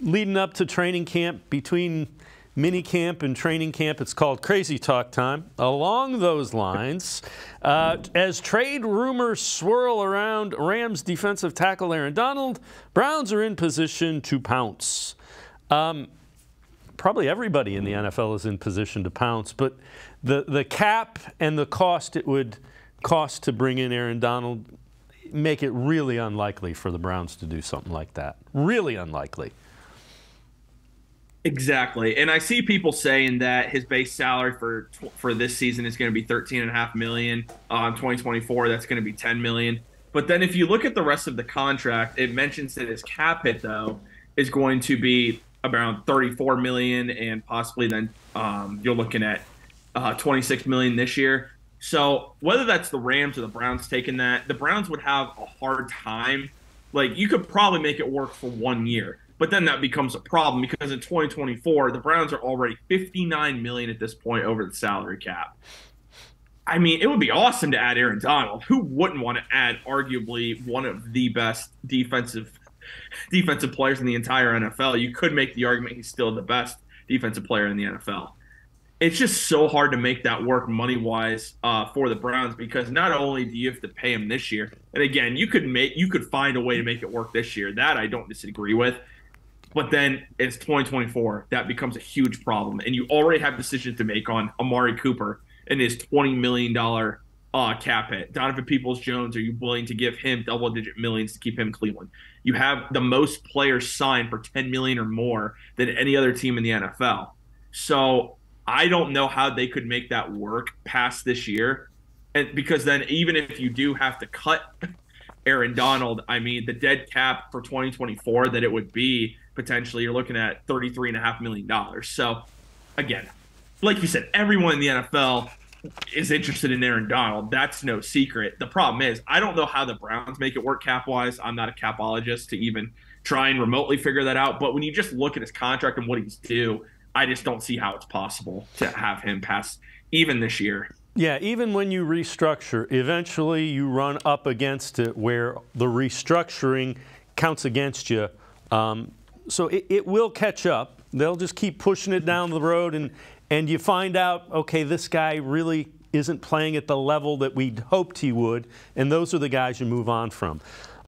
leading up to training camp, between mini camp and training camp, it's called Crazy Talk Time. Along those lines, as trade rumors swirl around Rams defensive tackle Aaron Donald, Browns are in position to pounce. Probably everybody in the NFL is in position to pounce, but the cap and the cost it would cost to bring in Aaron Donald make it really unlikely for the Browns to do something like that. Really unlikely. Exactly. And I see people saying that his base salary for this season is going to be $13.5 million. 2024, that's going to be $10 million. But then if you look at the rest of the contract, it mentions that his cap hit, though, is going to be around $34 million, and possibly then you're looking at $26 million this year. So whether that's the Rams or the Browns taking that, the Browns would have a hard time. Like, you could probably make it work for 1 year, but then that becomes a problem, because in 2024, the Browns are already $59 million at this point over the salary cap. I mean, it would be awesome to add Aaron Donald. Who wouldn't want to add arguably one of the best defensive players in the entire NFL? You could make the argument he's still the best defensive player in the NFL. It's just so hard to make that work money-wise for the Browns, because not only do you have to pay him this year, and again, you could find a way to make it work this year. That I don't disagree with. But then it's 2024. That becomes a huge problem, and you already have decisions to make on Amari Cooper and his $20 million cap hit. Donovan Peoples-Jones, are you willing to give him double-digit millions to keep him in Cleveland? You have the most players signed for $10 million or more than any other team in the NFL. So I don't know how they could make that work past this year, and because then even if you do have to cut Aaron Donald, I mean, the dead cap for 2024 that it would be, potentially you're looking at $33.5 million. So, again, like you said, everyone in the NFL is interested in Aaron Donald. That's no secret. The problem is, I don't know how the Browns make it work cap-wise. I'm not a capologist to even try and remotely figure that out. But when you just look at his contract and what he's due, I just don't see how it's possible to have him pass even this year. Yeah, even when you restructure, eventually you run up against it where the restructuring counts against you. So it will catch up. They'll just keep pushing it down the road, and you find out, okay, this guy really isn't playing at the level that we hoped he would, and those are the guys you move on from.